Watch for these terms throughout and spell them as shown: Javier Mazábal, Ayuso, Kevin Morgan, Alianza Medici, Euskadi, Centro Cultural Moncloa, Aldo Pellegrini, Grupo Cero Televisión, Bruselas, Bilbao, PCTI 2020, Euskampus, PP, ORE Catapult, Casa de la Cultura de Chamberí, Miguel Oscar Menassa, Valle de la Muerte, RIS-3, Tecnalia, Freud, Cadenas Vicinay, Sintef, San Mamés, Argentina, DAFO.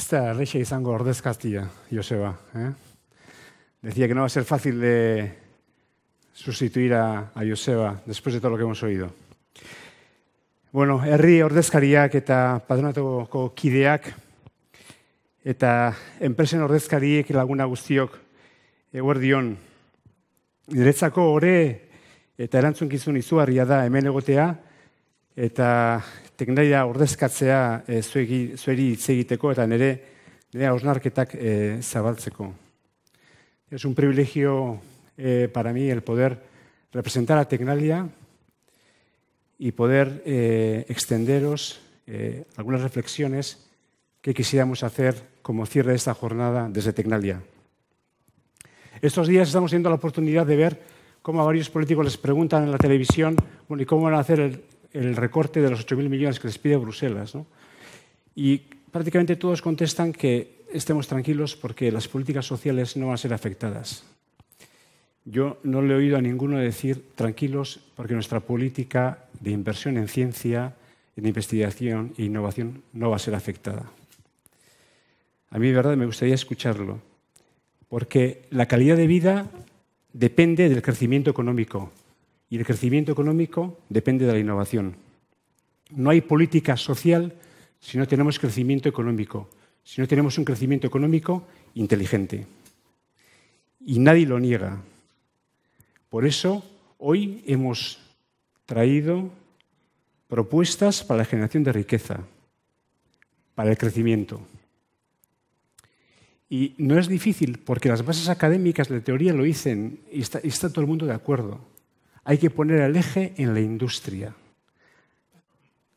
Ez da errexe izango ordezkaztia, Joseba. Decía que no va a ser fácil de sustituir a Joseba después de todo lo que hemos oído. Bueno, herri ordezkariak eta patronatuko kideak eta enpresen ordezkariek laguna guztiok eguerdion. Niretzako ore eta erantzunkizun izugarria da hemen egotea eta Tecnalia ordezkatzea zueri hitz egiteko eta nire hausnarketak zabaltzeko. Es un privilegio para mí el poder representar a Tecnalia y poder extenderos algunas reflexiones que quisiéramos hacer como cierre de esta jornada desde Tecnalia. Estos días estamos teniendo la oportunidad de ver cómo a varios políticos les preguntan en la televisión bueno, y cómo van a hacer el recorte de los 8.000 millones que les pide Bruselas, ¿no? Y prácticamente todos contestan que estemos tranquilos porque las políticas sociales no van a ser afectadas. Yo no le he oído a ninguno decir tranquilos porque nuestra política de inversión en ciencia, en investigación e innovación no va a ser afectada. A mí, de verdad, me gustaría escucharlo, porque la calidad de vida depende del crecimiento económico y el crecimiento económico depende de la innovación. No hay política social si no tenemos crecimiento económico, si no tenemos un crecimiento económico inteligente. Y nadie lo niega. Por eso, hoy hemos traído propuestas para la generación de riqueza, para el crecimiento. Y no es difícil, porque las bases académicas de teoría lo dicen y está todo el mundo de acuerdo. Hay que poner el eje en la industria.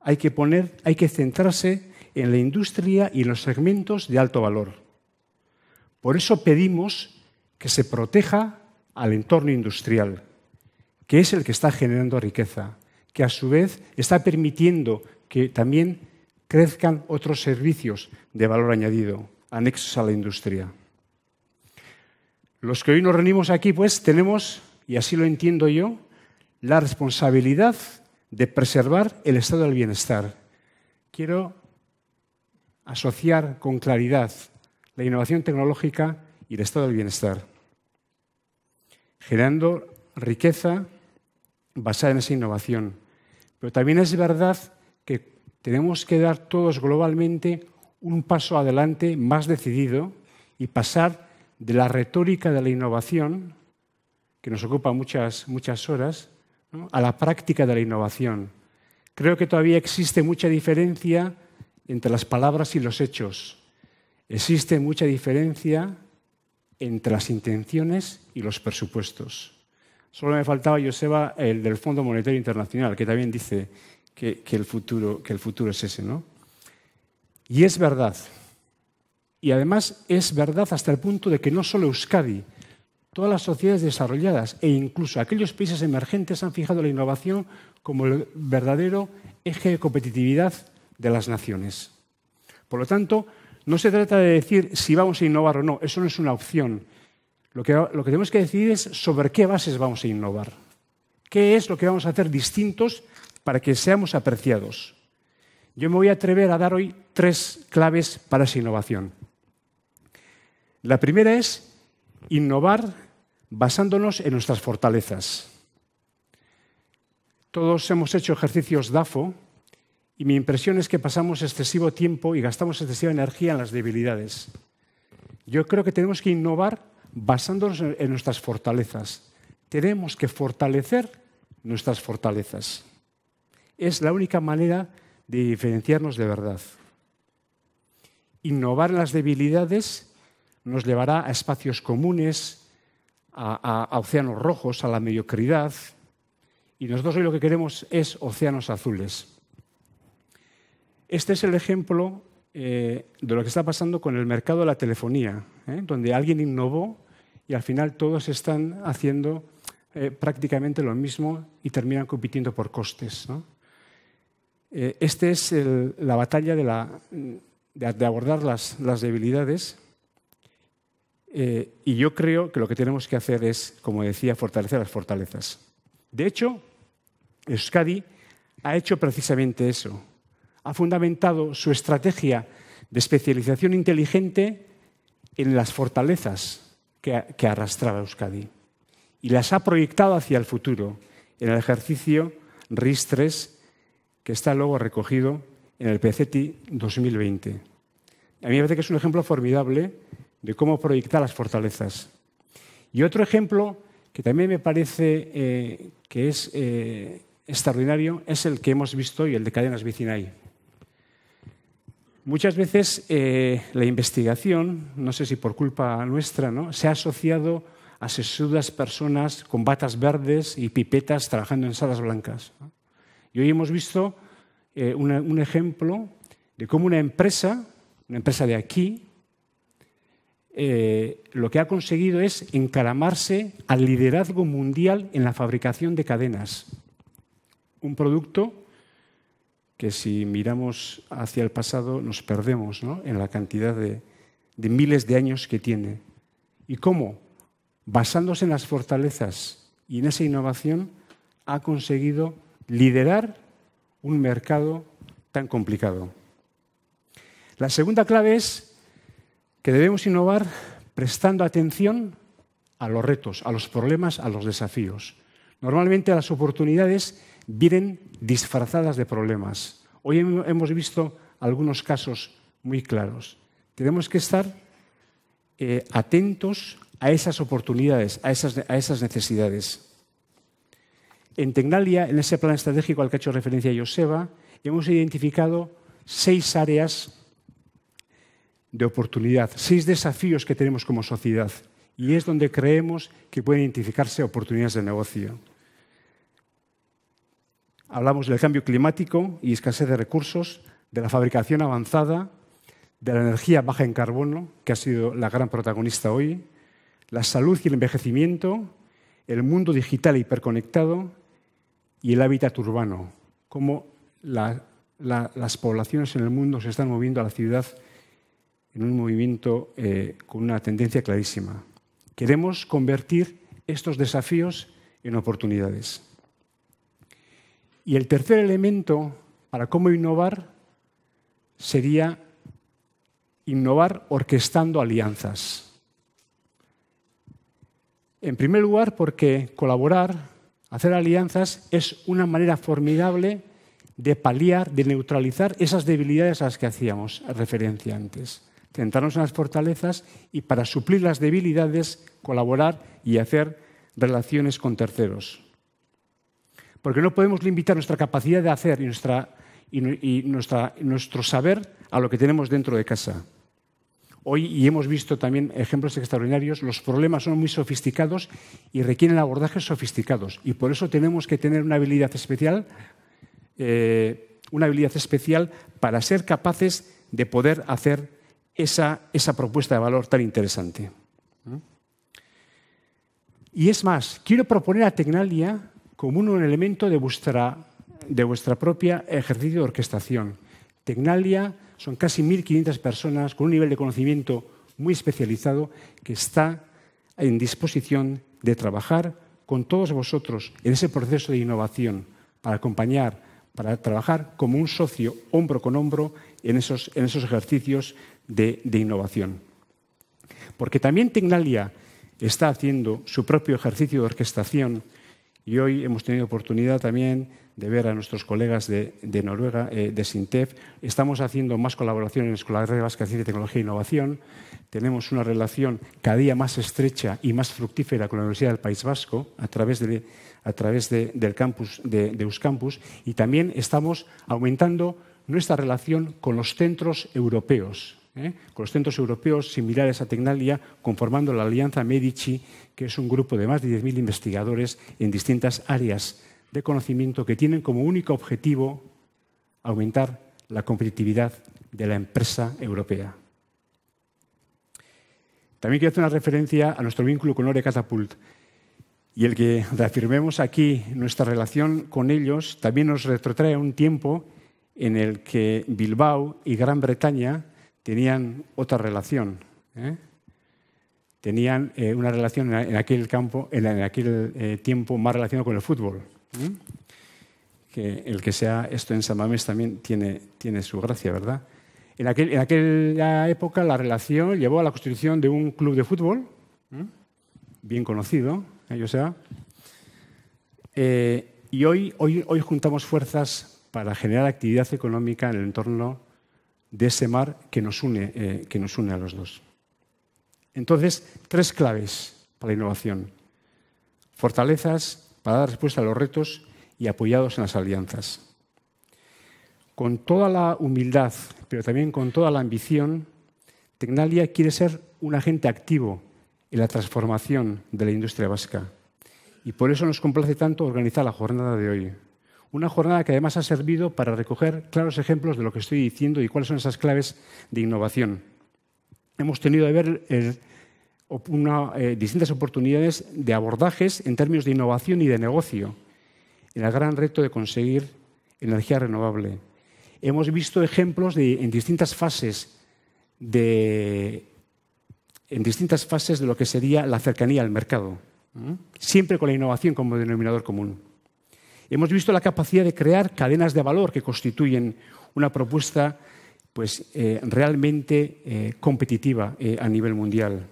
Hay que centrarse en la industria y en los segmentos de alto valor. Por eso pedimos que se proteja al entorno industrial, que es el que está generando riqueza, que a su vez está permitiendo que también crezcan otros servicios de valor añadido, anexos a la industria. Los que hoy nos reunimos aquí, pues, tenemos, y así lo entiendo yo, la responsabilidad de preservar el estado del bienestar. Quiero asociar con claridad la innovación tecnológica y el estado del bienestar, generando riqueza basada en esa innovación. Pero también es verdad que tenemos que dar todos globalmente un paso adelante más decidido y pasar de la retórica de la innovación, que nos ocupa muchas horas, ¿no?, a la práctica de la innovación. Creo que todavía existe mucha diferencia entre las palabras y los hechos. Existe mucha diferencia entre las intenciones y los presupuestos. Solo me faltaba, Joseba, el del Fondo Monetario Internacional, que también dice que el futuro es ese, ¿no? Y es verdad. Y además es verdad hasta el punto de que no solo Euskadi, todas las sociedades desarrolladas e incluso aquellos países emergentes han fijado la innovación como el verdadero eje de competitividad de las naciones. Por lo tanto, no se trata de decir si vamos a innovar o no, eso no es una opción. Lo que tenemos que decidir es sobre qué bases vamos a innovar, qué es lo que vamos a hacer distintos para que seamos apreciados. Yo me voy a atrever a dar hoy tres claves para esa innovación. La primera es innovar basándonos en nuestras fortalezas. Todos hemos hecho ejercicios DAFO, y mi impresión es que pasamos excesivo tiempo y gastamos excesiva energía en las debilidades. Yo creo que tenemos que innovar basándonos en nuestras fortalezas. Tenemos que fortalecer nuestras fortalezas. Es la única manera de diferenciarnos de verdad. Innovar en las debilidades nos llevará a espacios comunes, a océanos rojos, a la mediocridad. Y nosotros hoy lo que queremos es océanos azules. Este es el ejemplo de lo que está pasando con el mercado de la telefonía, donde alguien innovó y al final todos están haciendo prácticamente lo mismo y terminan compitiendo por costes, ¿no? Este es la batalla de abordar las debilidades y yo creo que lo que tenemos que hacer es, como decía, fortalecer las fortalezas. De hecho, Euskadi ha hecho precisamente eso. Ha fundamentado su estrategia de especialización inteligente en las fortalezas que arrastraba Euskadi y las ha proyectado hacia el futuro en el ejercicio RIS-3 que está luego recogido en el PCTI 2020. A mí me parece que es un ejemplo formidable de cómo proyectar las fortalezas. Y otro ejemplo que también me parece que es extraordinario es el que hemos visto hoy, el de Cadenas Vicinay. Muchas veces la investigación, no sé si por culpa nuestra, ¿no?, se ha asociado a sesudas personas con batas verdes y pipetas trabajando en salas blancas, ¿no? Y hoy hemos visto un ejemplo de cómo una empresa de aquí, lo que ha conseguido es encaramarse al liderazgo mundial en la fabricación de cadenas. Un producto que si miramos hacia el pasado nos perdemos, ¿no?, en la cantidad de miles de años que tiene. Y cómo, basándose en las fortalezas y en esa innovación, ha conseguido liderar un mercado tan complicado. La segunda clave es que debemos innovar prestando atención a los retos, a los problemas, a los desafíos. Normalmente las oportunidades vienen disfrazadas de problemas. Hoy hemos visto algunos casos muy claros. Tenemos que estar atentos a esas oportunidades, a esas necesidades. En Tecnalia, en ese plan estratégico al que ha hecho referencia Joseba, hemos identificado 6 áreas de oportunidad, 6 desafíos que tenemos como sociedad. Y es donde creemos que pueden identificarse oportunidades de negocio. Hablamos del cambio climático y escasez de recursos, de la fabricación avanzada, de la energía baja en carbono, que ha sido la gran protagonista hoy, la salud y el envejecimiento, el mundo digital hiperconectado y el hábitat urbano, cómo las poblaciones en el mundo se están moviendo a la ciudad en un movimiento con una tendencia clarísima. Queremos convertir estos desafíos en oportunidades. Y el tercer elemento para cómo innovar sería innovar orquestando alianzas. En primer lugar, porque colaborar, hacer alianzas, es una manera formidable de paliar, de neutralizar esas debilidades a las que hacíamos referencia antes. Centrarnos en las fortalezas y, para suplir las debilidades, colaborar y hacer relaciones con terceros. Porque no podemos limitar nuestra capacidad de hacer y nuestro saber a lo que tenemos dentro de casa. Hoy, y hemos visto también ejemplos extraordinarios, los problemas son muy sofisticados y requieren abordajes sofisticados. Y por eso tenemos que tener una habilidad especial para ser capaces de poder hacer esa propuesta de valor tan interesante. Y es más, quiero proponer a Tecnalia como un elemento de vuestra propia ejercicio de orquestación. Tecnalia son casi 1.500 personas con un nivel de conocimiento muy especializado que está en disposición de trabajar con todos vosotros en ese proceso de innovación para acompañar, para trabajar como un socio hombro con hombro en esos ejercicios de innovación. Porque también Tecnalia está haciendo su propio ejercicio de orquestación. Y hoy hemos tenido oportunidad también de ver a nuestros colegas de Noruega, de Sintef. Estamos haciendo más colaboraciones con la Red Vasca de Ciencia, Tecnología e Innovación. Tenemos una relación cada día más estrecha y más fructífera con la Universidad del País Vasco a través del campus de Euskampus. Y también estamos aumentando nuestra relación con los centros europeos. Con los centros europeos similares a Tecnalia, conformando la Alianza Medici, que es un grupo de más de 10.000 investigadores en distintas áreas de conocimiento que tienen como único objetivo aumentar la competitividad de la empresa europea. También quiero hacer una referencia a nuestro vínculo con ORE Catapult y el que reafirmemos aquí nuestra relación con ellos también nos retrotrae a un tiempo en el que Bilbao y Gran Bretaña tenían otra relación, tenían una relación en aquel tiempo más relacionada con el fútbol. Que el que sea esto en San Mamés también tiene su gracia, ¿verdad? En aquella época la relación llevó a la constitución de un club de fútbol, bien conocido, y hoy juntamos fuerzas para generar actividad económica en el entorno de ese mar que nos une a los dos. Entonces, tres claves para la innovación. Fortalezas para dar respuesta a los retos y apoyados en las alianzas. Con toda la humildad, pero también con toda la ambición, Tecnalia quiere ser un agente activo en la transformación de la industria vasca. Y por eso nos complace tanto organizar la jornada de hoy. Una jornada que además ha servido para recoger claros ejemplos de lo que estoy diciendo y cuáles son esas claves de innovación. Hemos tenido de ver distintas oportunidades de abordajes en términos de innovación y de negocio, en el gran reto de conseguir energía renovable. Hemos visto ejemplos en distintas fases de lo que sería la cercanía al mercado, siempre con la innovación como denominador común. Hemos visto la capacidad de crear cadenas de valor que constituyen una propuesta realmente competitiva a nivel mundial.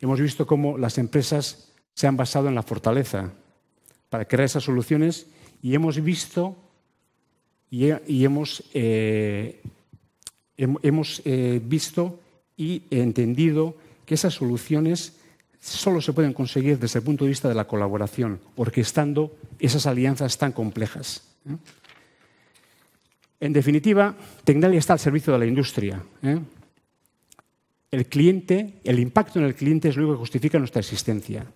Hemos visto cómo las empresas se han basado en la fortaleza para crear esas soluciones y hemos visto visto y entendido que esas soluciones solo se pueden conseguir desde el punto de vista de la colaboración, orquestando esas alianzas tan complejas. En definitiva, Tecnalia está al servicio de la industria. El cliente, el impacto en el cliente es lo único que justifica nuestra existencia.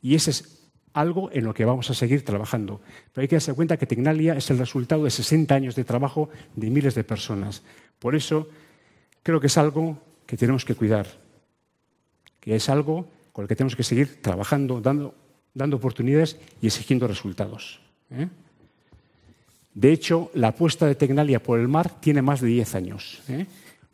Y ese es algo en lo que vamos a seguir trabajando. Pero hay que darse cuenta que Tecnalia es el resultado de 60 años de trabajo de miles de personas. Por eso creo que es algo que tenemos que cuidar, que es algo con el que tenemos que seguir trabajando, dando oportunidades y exigiendo resultados. De hecho, la apuesta de Tecnalia por el mar tiene más de 10 años.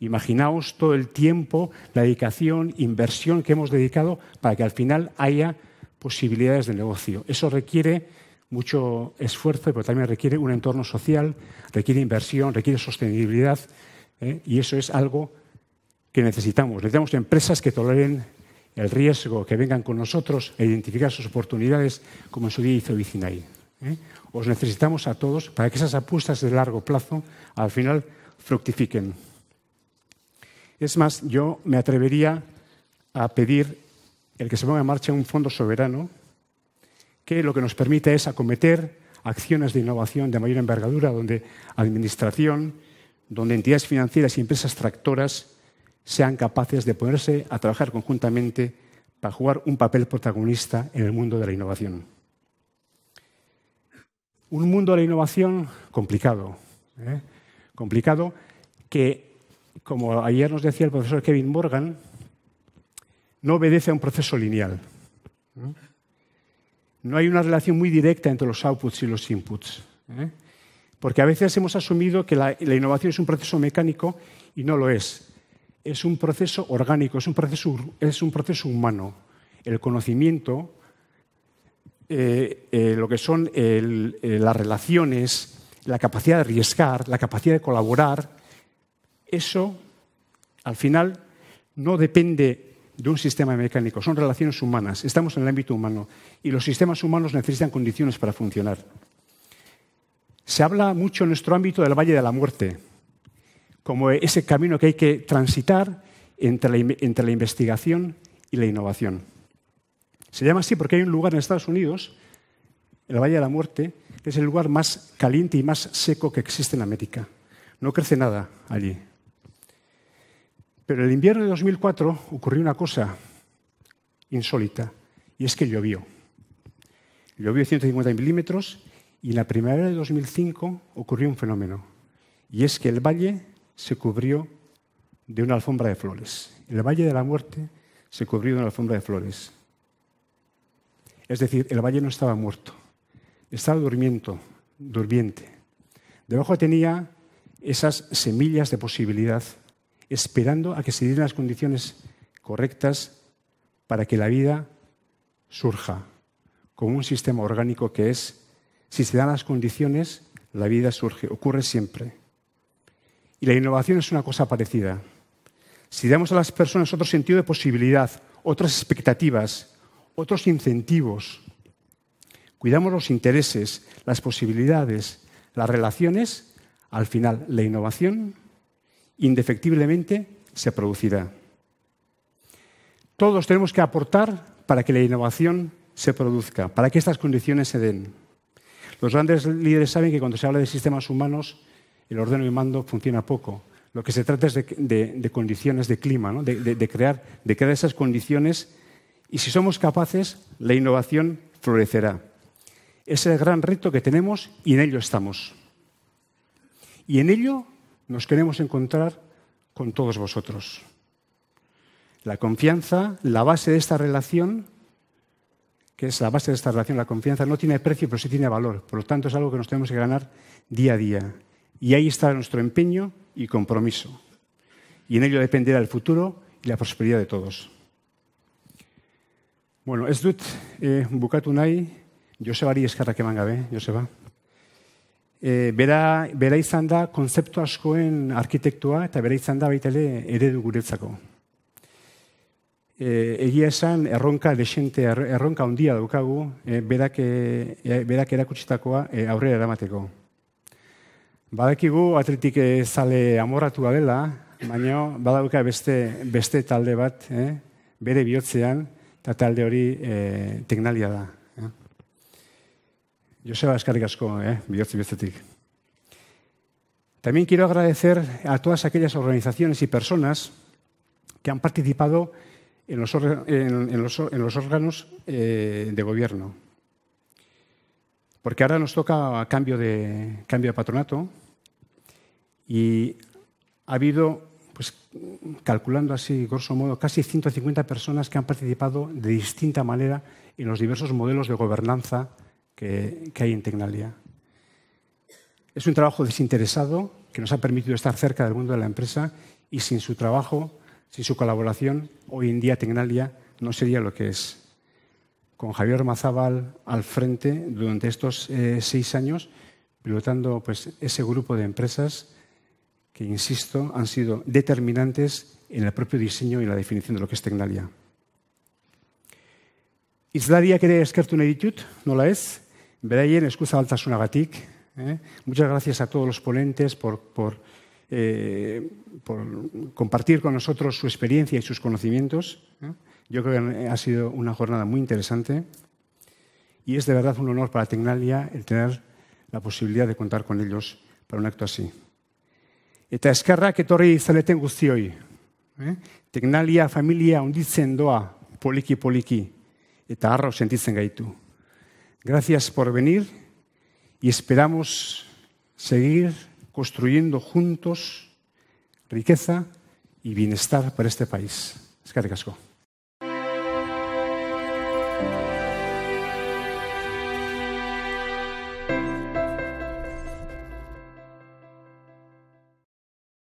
Imaginaos todo el tiempo, la dedicación, inversión que hemos dedicado para que al final haya posibilidades de negocio. Eso requiere mucho esfuerzo, pero también requiere un entorno social, requiere inversión, requiere sostenibilidad, y eso es algo que necesitamos. Necesitamos empresas que toleren el riesgo, que vengan con nosotros a identificar sus oportunidades, como en su día hizo Vicinay. Os necesitamos a todos para que esas apuestas de largo plazo al final fructifiquen. Es más, yo me atrevería a pedir el que se ponga en marcha un fondo soberano que lo que nos permite es acometer acciones de innovación de mayor envergadura, donde administración, donde entidades financieras y empresas tractoras sean capaces de ponerse a trabajar conjuntamente para jugar un papel protagonista en el mundo de la innovación. Un mundo de la innovación complicado, complicado que, como ayer nos decía el profesor Kevin Morgan, no obedece a un proceso lineal. No hay una relación muy directa entre los outputs y los inputs. Porque a veces hemos asumido que la innovación es un proceso mecánico y no lo es. Es un proceso orgánico, es un proceso humano. El conocimiento, lo que son las relaciones, la capacidad de arriesgar, la capacidad de colaborar, eso al final no depende de un sistema mecánico, son relaciones humanas, estamos en el ámbito humano y los sistemas humanos necesitan condiciones para funcionar. Se habla mucho en nuestro ámbito del Valle de la Muerte, como ese camino que hay que transitar entre la investigación y la innovación. Se llama así porque hay un lugar en Estados Unidos, el Valle de la Muerte, que es el lugar más caliente y más seco que existe en América. No crece nada allí. Pero en el invierno de 2004 ocurrió una cosa insólita, y es que llovió. Llovió 150 milímetros y en la primavera de 2005 ocurrió un fenómeno, y es que el valle se cubrió de una alfombra de flores. El Valle de la Muerte se cubrió de una alfombra de flores. Es decir, el valle no estaba muerto, estaba durmiente. Debajo tenía esas semillas de posibilidad, esperando a que se dieran las condiciones correctas para que la vida surja como un sistema orgánico que es. Si se dan las condiciones, la vida surge, ocurre siempre. Y la innovación es una cosa parecida. Si damos a las personas otro sentido de posibilidad, otras expectativas, otros incentivos, cuidamos los intereses, las posibilidades, las relaciones, al final la innovación indefectiblemente se producirá. Todos tenemos que aportar para que la innovación se produzca, para que estas condiciones se den. Los grandes líderes saben que cuando se habla de sistemas humanos, el ordeno y mando funciona poco. Lo que se trata es de condiciones de clima, ¿no? de crear esas condiciones, y si somos capaces, la innovación florecerá. Ese es el gran reto que tenemos y en ello estamos. Y en ello nos queremos encontrar con todos vosotros. La confianza, la base de esta relación, que es la base de esta relación, la confianza no tiene precio, pero sí tiene valor. Por lo tanto, es algo que nos tenemos que ganar día a día. Y ahí está nuestro empeño y compromiso. Y en ello dependerá el futuro y la prosperidad de todos. Bueno, ez dut bukatu nahi, Josebari eskerrak eman gabe, Joseba. Bera izan da kontzeptu askoen arkitektua eta bera izan da baita ere eredu guretzako. Egia esan erronka desente, erronka handia daukagu, berak erakutsitakoa aurrera eramateko. Badakigu atletik zale amorratua dela, baina badauka beste talde bat, bere bihotzean, eta talde hori Tecnalia da. Joseba, eskerrik asko, bihotzi bestetik. También quiero agradecer a todas aquellas organizaciones y personas que han participado en los órganos de gobierno. Porque ahora nos toca cambio de patronato y ha habido, pues, calculando así, grosso modo, casi 150 personas que han participado de distinta manera en los diversos modelos de gobernanza que hay en Tecnalia. Es un trabajo desinteresado que nos ha permitido estar cerca del mundo de la empresa y sin su trabajo, sin su colaboración, hoy en día Tecnalia no sería lo que es. Con Javier Mazábal al frente durante estos 6 años, pilotando pues, ese grupo de empresas que, insisto, han sido determinantes en el propio diseño y la definición de lo que es Tecnalia. Hizlariak ere eskertu nahi ditut, nola ez, beraien eskuzabaltasunagatik. Muchas gracias a todos los ponentes por compartir con nosotros su experiencia y sus conocimientos. Yo creo que ha sido una jornada muy interesante y es de verdad un honor para Tecnalia el tener la posibilidad de contar con ellos para un acto así. Eta eskerrak etorri zareten guztioi. Tecnalia familia handitzen doa poliki-poliki eta harro sentitzen gaitu. Gracias por venir y esperamos seguir construyendo juntos riqueza y bienestar para este país. Eskerrik asko.